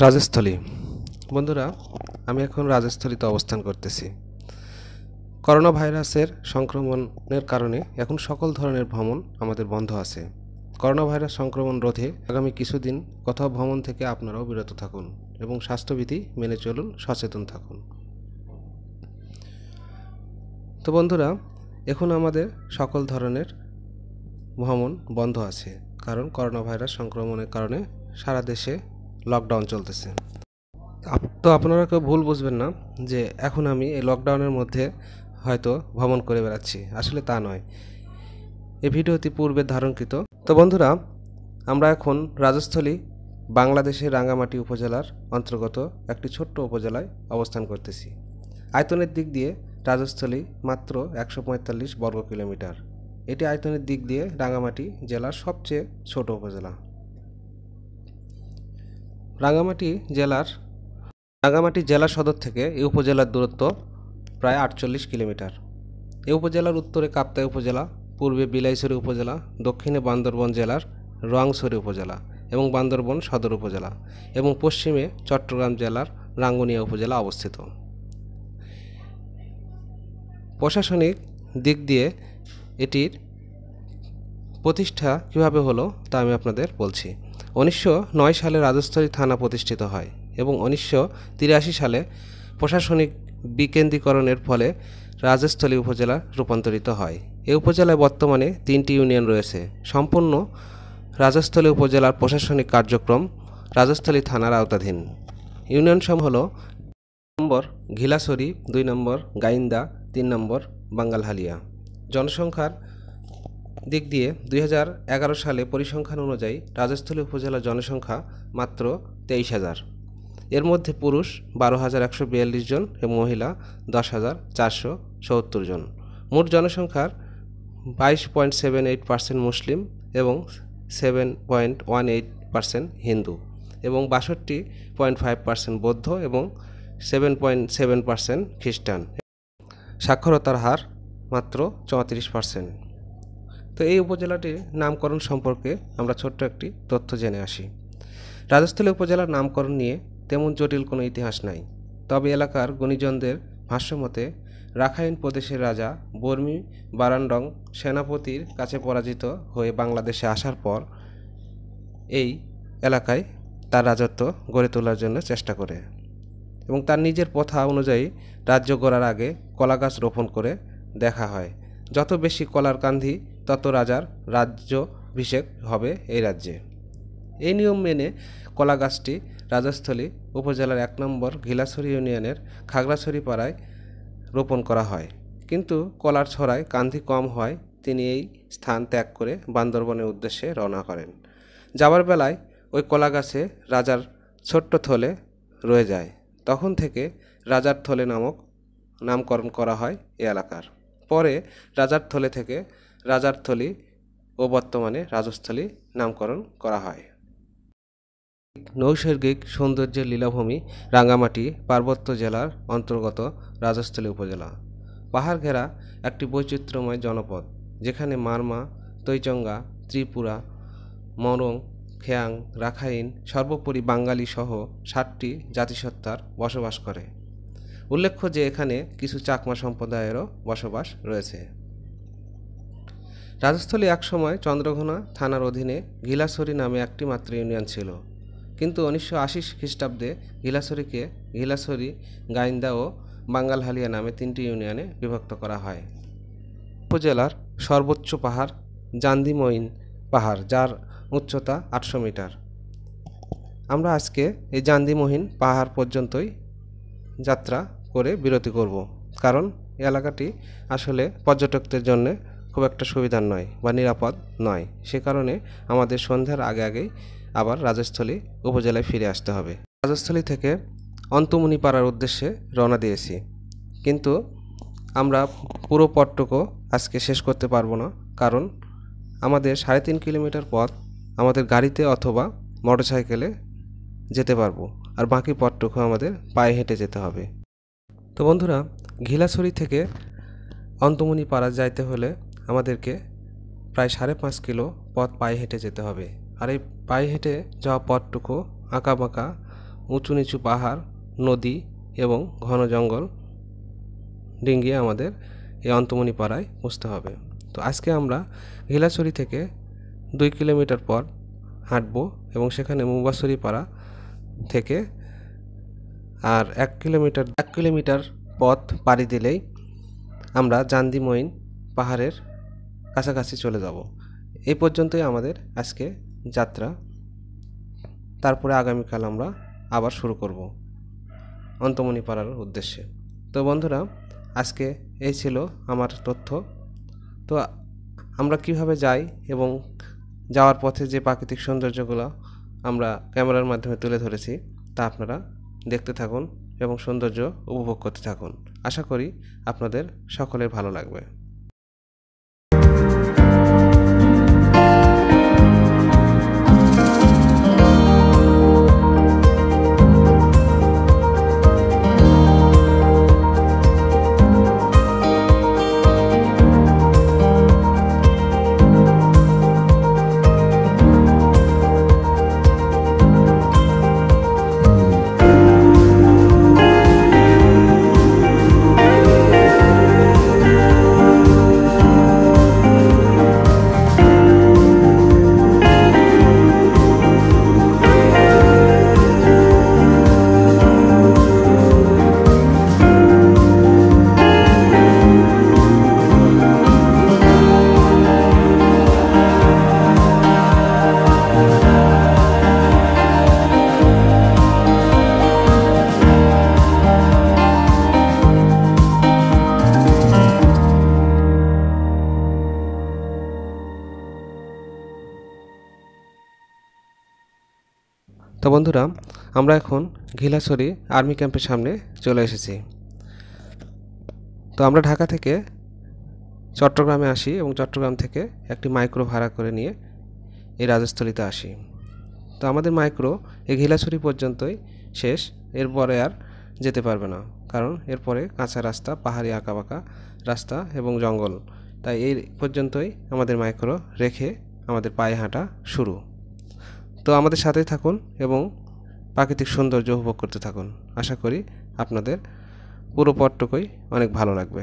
राजस्थली बंधुरा आमी एखन राजस्थलीते अवस्थान करतेछि। करोना भाइरासेर संक्रमणेर कारणे एखन सकल धरनेर भ्रमण आमादेर बन्ध आछे। करोना भाइरास संक्रमण रोधे आगामी किछुदिन कोथाओ भ्रमण थेके आपनाराओ बिरत थाकुन एबं स्वास्थ्यविधि मेने चलुन, सचेतन थाकुन। तो बंधुरा एखन आमादेर सकल धरनेर भ्रमण बन्ध आछे, कारण करोना भाइरास संक्रमणेर कारणे सारा देशे लकडाउन चलतेছে। তো আপনারা কেউ ভুল বুঝবেন না যে এখন আমি এই লকডাউনের মধ্যে হয়তো ভ্রমণ করে বেড়াচ্ছি, আসলে তা নয়। এই ভিডিওটি পূর্বে ধারণকৃত। তো বন্ধুরা আমরা এখন রাজস্থলী বাংলাদেশের রাঙ্গামাটি উপজেলার অন্তর্গত একটি ছোট্ট উপজেলায় অবস্থান করতেছি। আয়তনের দিক দিয়ে রাজস্থলী মাত্র ১৪৫ বর্গ কিলোমিটার। এটি আয়তনের দিক দিয়ে রাঙ্গামাটি জেলার সবচেয়ে ছোট উপজেলা। রাঙ্গামাটি জেলা সদর থেকে এই উপজেলার দূরত্ব প্রায় ৪৮ কিলোমিটার। এই উপজেলার উত্তরে কাপ্তাই উপজেলা, পূর্বে বিলাইছড়ি উপজেলা, দক্ষিণে বান্দরবন জেলার রোয়াংছড়ি উপজেলা এবং বান্দরবন সদর উপজেলা এবং পশ্চিমে চট্টগ্রাম জেলার রাঙ্গুনিয়া উপজেলা অবস্থিত। প্রশাসনিক দিক দিয়ে এটির প্রতিষ্ঠা কীভাবে হলো তা আমি আপনাদের বলছি। ১৯০৯ সালে রাজস্থলী থানা প্রতিষ্ঠিত হয় এবং ১৯৮৩ সালে প্রশাসনিক বিকেন্দ্রীকরণের ফলে রাজস্থলী উপজেলা রূপান্তরিত হয়। এই উপজেলায় বর্তমানে ৩টি ইউনিয়ন রয়েছে। সম্পূর্ণ রাজস্থলী উপজেলার প্রশাসনিক কার্যক্রম রাজস্থলী থানার আওতাধীন। ইউনিয়নসমূহ হল নম্বর ঘিলাছড়ি, ২ নম্বর গাইন্দা, ৩ নম্বর বাঙ্গালহালিয়া। জনসংখ্যার দিক দিয়ে ২০১১ সালে পরিসংখ্যান অনুযায়ী রাজস্থলী উপজেলার জনসংখ্যা মাত্র ২৩,০০০। এর মধ্যে পুরুষ ১২,১৪২ জন এবং মহিলা ১০,৪৭৪ জন। মোট জনসংখ্যার 22.78% মুসলিম এবং 7.18% হিন্দু এবং 62.5% বৌদ্ধ এবং 7.7% খ্রিস্টান। সাক্ষরতার হার মাত্র 34%। তো এই উপজেলাটির নামকরণ সম্পর্কে আমরা ছোট্ট একটি তথ্য জেনে আসি। রাজস্থলী উপজেলার নামকরণ নিয়ে তেমন জটিল কোনো ইতিহাস নাই, তবে এলাকার গণিজনদের ভাষ্যমতে রাখাইন প্রদেশের রাজা বর্মী বারানডং সেনাপতির কাছে পরাজিত হয়ে বাংলাদেশে আসার পর এই এলাকায় তার রাজত্ব গড়ে তোলার জন্য চেষ্টা করে এবং তার নিজের প্রথা অনুযায়ী রাজ্য গড়ার আগে কলা গাছ রোপণ করে দেখা হয়। যত বেশি কলার কান্ধি তত রাজার রাজ্যাভিষেক হবে এই রাজ্যে। এই নিয়ম মেনে কলা গাছটি রাজস্থলী উপজেলার ১ নম্বর ঘিলাছড়ি ইউনিয়নের খাগড়াছড়ি পাড়ায় রোপণ করা হয়, কিন্তু কলার ছড়ায় কান্ধি কম হয়। তিনি এই স্থান ত্যাগ করে বান্দরবনের উদ্দেশ্যে রওনা করেন। যাবার বেলায় ওই কলা গাছে রাজার ছোট্ট থলে রয়ে যায়। তখন থেকে রাজার থলে নামক নামকরণ করা হয় এই এলাকার। পরে রাজার থলে থেকে রাজারথলী ও বর্তমানে রাজস্থলী নামকরণ করা হয়। নৈসর্গিক সৌন্দর্যের লীলাভূমি রাঙ্গামাটি পার্বত্য জেলার অন্তর্গত রাজস্থলী উপজেলা পাহাড় ঘেরা একটি বৈচিত্র্যময় জনপদ, যেখানে মারমা, তৈচঙ্গা, ত্রিপুরা, মরং, খেয়াং, রাখাইন, সর্বোপরি বাঙালি সহ ৭টি জাতিসত্তার বসবাস করে। উল্লেখ্য যে এখানে কিছু চাকমা সম্প্রদায়েরও বসবাস রয়েছে। রাজস্থলী একসময় চন্দ্রঘোনা থানার অধীনে ঘিলাছড়ি নামে একটি মাত্র ইউনিয়ন ছিল, কিন্তু ১৯৮০ খ্রিস্টাব্দে ঘিলাছড়িকে ঘিলাছড়ি, গাইন্দা ও বাঙ্গালহালিয়া নামে ৩টি ইউনিয়নে বিভক্ত করা হয়। উপজেলার সর্বোচ্চ পাহাড় জান্দিমইন পাহাড়, যার উচ্চতা ৮০০ মিটার। আমরা আজকে এই জান্দিমইন পাহাড় পর্যন্তই যাত্রা করে বিরতি করব, কারণ এলাকাটি আসলে পর্যটকদের জন্য খুব একটা সুবিধার নয় বা নিরাপদ নয়। সে কারণে আমাদের সন্ধ্যার আগে আগেই আবার রাজস্থলী উপজেলায় ফিরে আসতে হবে। রাজস্থলী থেকে অন্তমুনিপাড়ার উদ্দেশ্যে রওনা দিয়েছি, কিন্তু আমরা পুরো পথটুকু আজকে শেষ করতে পারবো না, কারণ আমাদের ৩.৫ কিলোমিটার পথ আমাদের গাড়িতে অথবা মোটরসাইকেলে যেতে পারবো, আর বাকি পথটুকু আমাদের পায়ে হেঁটে যেতে হবে। তো বন্ধুরা ঘিলাছড়ি থেকে অন্তমুনিপাড়া যাইতে হলে আমাদেরকে প্রায় ৫.৫ কিলো পথ পায়ে হেঁটে যেতে হবে, আর এই পায়ে হেঁটে যাওয়া পথটুকু আঁকা বাঁকা উঁচু নিচু পাহাড় নদী এবং ঘন জঙ্গল ডিঙ্গিয়ে আমাদের এই অন্তমণি পাড়ায় পৌঁছতে হবে। তো আজকে আমরা ঘিলাছড়ি থেকে 2 কিলোমিটার পর হাঁটব এবং সেখানে মুম্বাছড়ি পাড়া থেকে আর 1 কিলোমিটার পথ পাড়ি দিলেই আমরা জান্দিমইন পাহাড়ের কাছাকাছি চলে যাব। এই পর্যন্তই আমাদের আজকে যাত্রা। তারপরে আগামীকাল আমরা আবার শুরু করব অন্তমণি পাড়ার উদ্দেশ্যে। তো বন্ধুরা, আজকে এই ছিল আমার তথ্য। তো আমরা কিভাবে যাই এবং যাওয়ার পথে যে প্রাকৃতিক সৌন্দর্যগুলো আমরা ক্যামেরার মাধ্যমে তুলে ধরেছি তা আপনারা দেখতে থাকুন এবং সৌন্দর্য উপভোগ করতে থাকুন। আশা করি আপনাদের সকলের ভালো লাগবে। তো বন্ধুরা, আমরা এখন ঘিলাছড়ি আর্মি ক্যাম্পের সামনে চলে এসেছি। তো আমরা ঢাকা থেকে চট্টগ্রামে আসি এবং চট্টগ্রাম থেকে একটি মাইক্রো ভাড়া করে নিয়ে এই রাজস্থলীতে আসি। তো আমাদের মাইক্রো এই ঘিলাছড়ি পর্যন্তই শেষ, এরপরে আর যেতে পারবে না, কারণ এরপরে কাঁচা রাস্তা, পাহাড়ি আঁকাবাঁকা রাস্তা এবং জঙ্গল। তাই এই পর্যন্তই আমাদের মাইক্রো রেখে আমাদের পায়ে হাঁটা শুরু। তো আমাদের সাথেই থাকুন এবং প্রাকৃতিক সৌন্দর্য উপভোগ করতে থাকুন। আশা করি আপনাদের পুরো পথটুকুই অনেক ভালো লাগবে।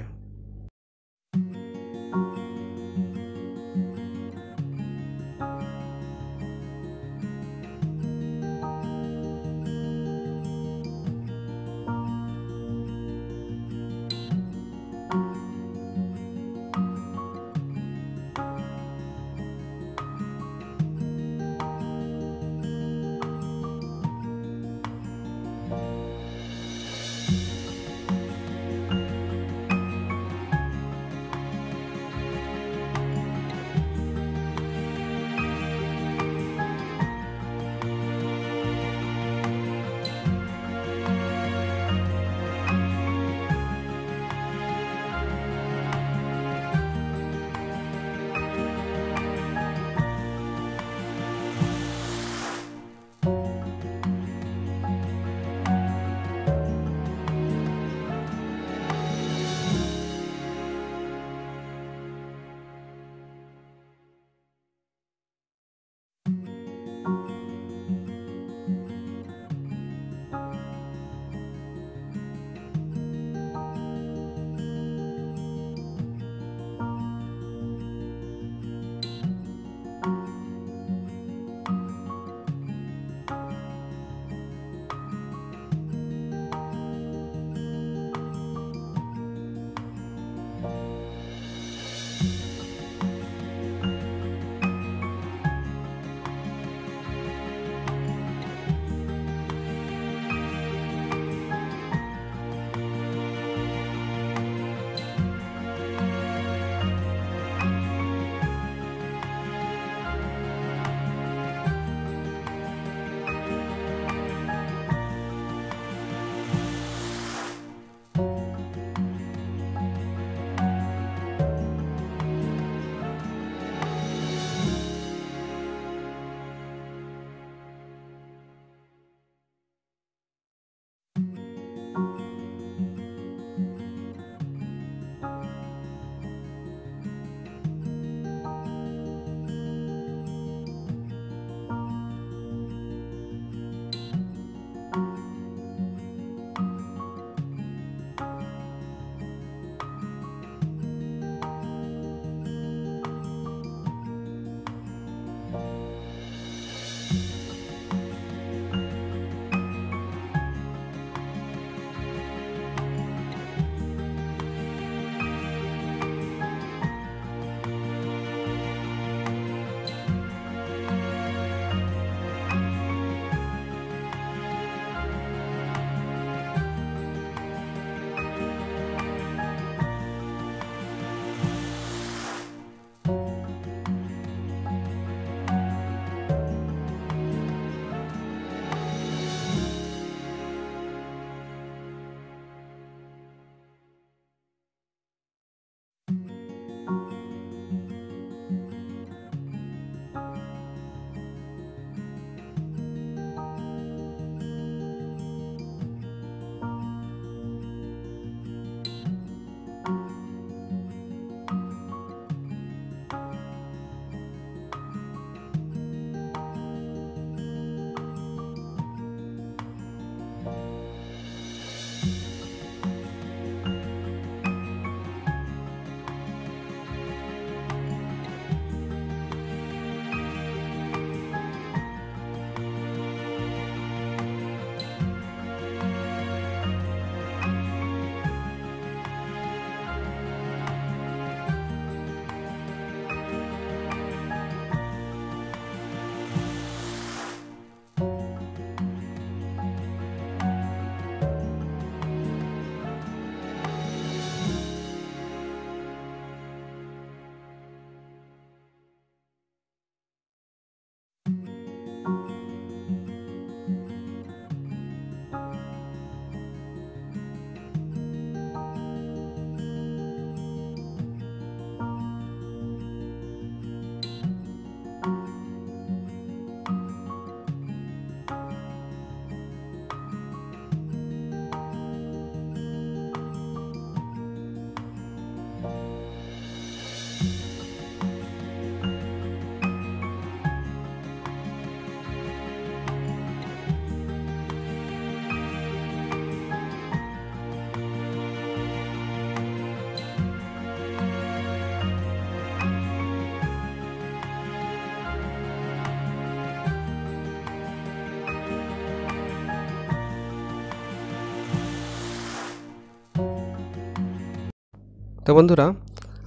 तो बंधुरा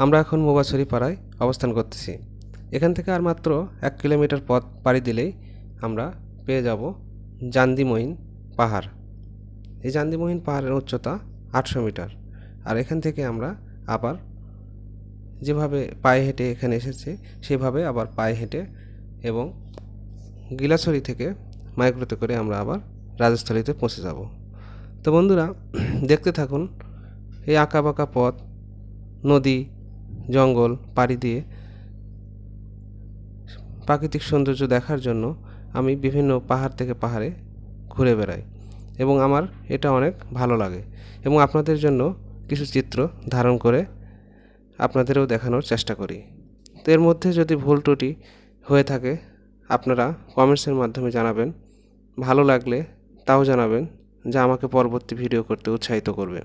आमरा एखन मोबासरी पाड़ाय अवस्थान करतेछि। एखान थेके आर मात्र 1 किलोमीटर पथ पाड़ी दिलेई आमरा पेये जाब जान्दिमोहिन पहाड़। एई जान्दिमोहिन पहाड़ेर उच्चता 800 मीटर और एखान थेके आमरा आबार जेभावे पाये हेঁটে एखाने एसेछि सेइभावे आबार पाये हेঁটে एबं गिलाछड़ी थेके माइक्रोते करे आमरा आबार राजस्थलीते पहुँचे जाब। तो बंधुरा देखते थाकुन এই আঁকা বাঁকা পথ নদী জঙ্গল পাড়ি দিয়ে প্রাকৃতিক সৌন্দর্য দেখার জন্য আমি বিভিন্ন পাহাড় থেকে পাহাড়ে ঘুরে বেড়াই এবং আমার এটা অনেক ভালো লাগে এবং আপনাদের জন্য কিছু চিত্র ধারণ করে আপনাদেরও দেখানোর চেষ্টা করি। তো এর মধ্যে যদি ভুল ত্রুটি হয়ে থাকে আপনারা কমেন্টসের মাধ্যমে জানাবেন, ভালো লাগলে তাও জানাবেন যা আমাকে পরবর্তী ভিডিও করতে উৎসাহিত করবে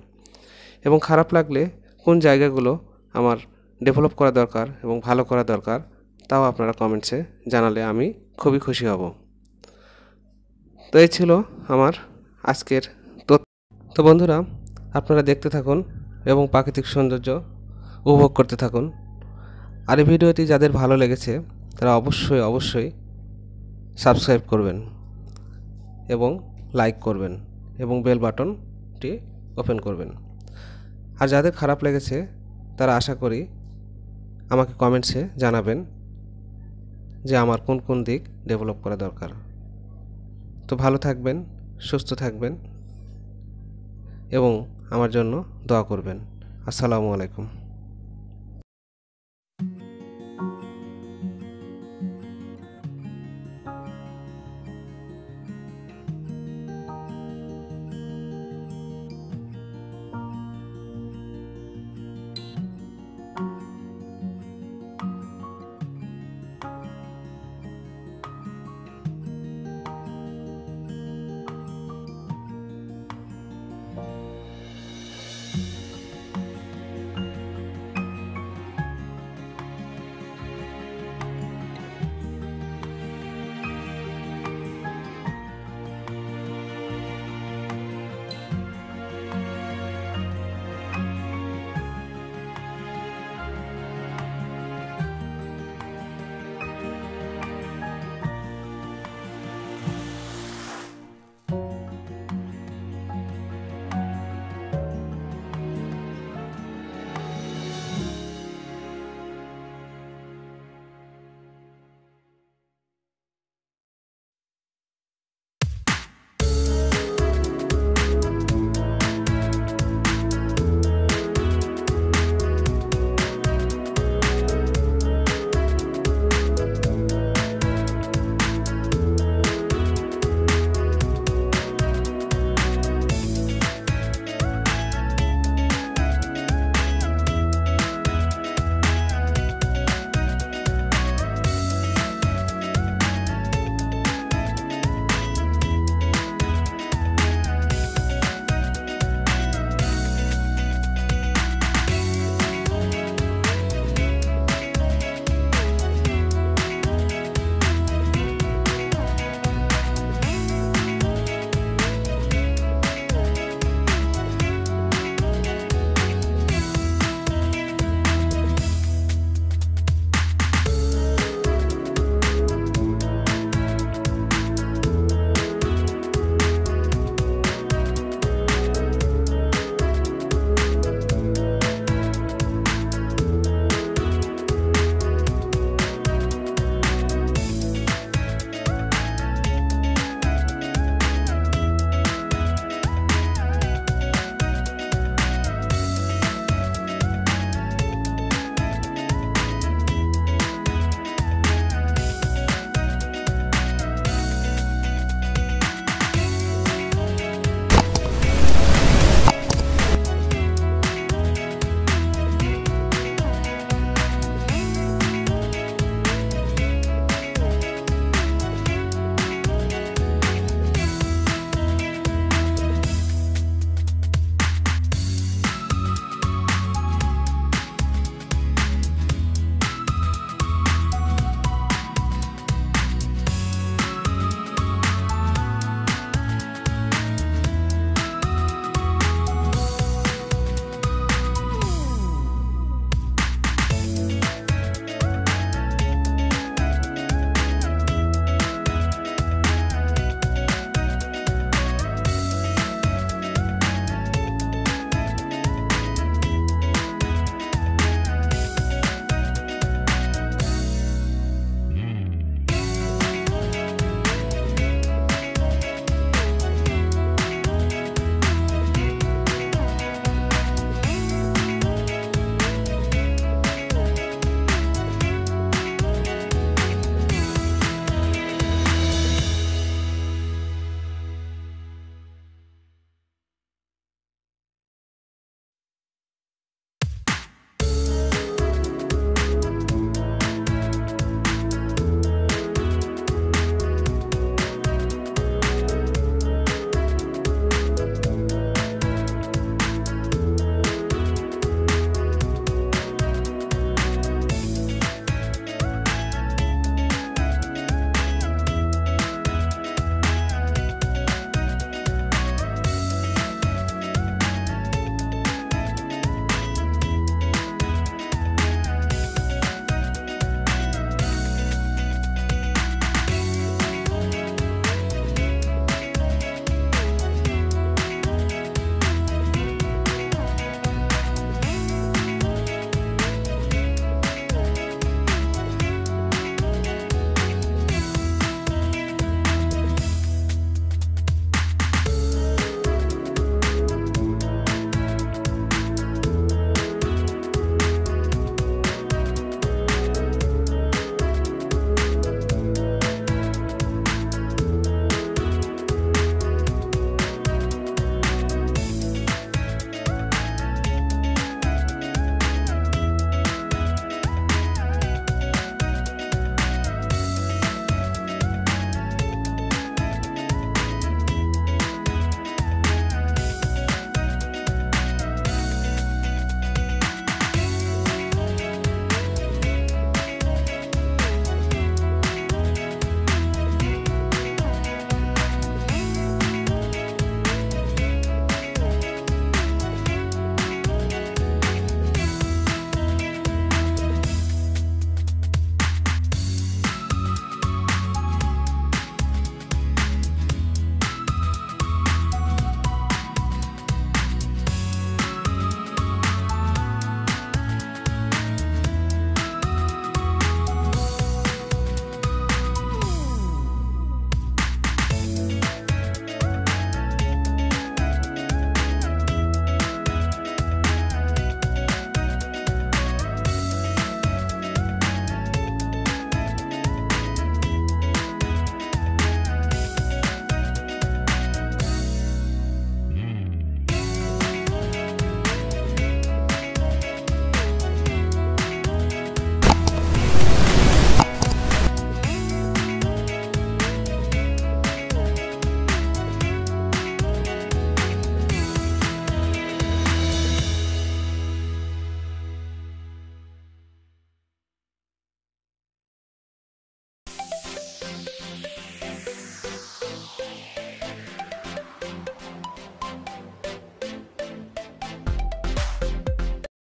এবং খারাপ লাগলে কোন জায়গাগুলো আমার ডেভেলপ করা দরকার এবং ভালো করা দরকার তাও আপনারা কমেন্টসে জানালে আমি খুবই খুশি হব। তো এই ছিল আমার আজকের তথ্য। তো বন্ধুরা আপনারা দেখতে থাকুন এবং প্রাকৃতিক সৌন্দর্য উপভোগ করতে থাকুন। আর এই ভিডিওটি যাদের ভালো লেগেছে তারা অবশ্যই সাবস্ক্রাইব করবেন এবং লাইক করবেন এবং বেল বাটনটি ওপেন করবেন। আর যাদের খারাপ লেগেছে তারা আশা করি আমাকে কমেন্টসে জানাবেন যে আমার কোন কোন দিক ডেভেলপ করা দরকার। তো ভালো থাকবেন, সুস্থ থাকবেন এবং আমার জন্য দোয়া করবেন। আসসালামু আলাইকুম।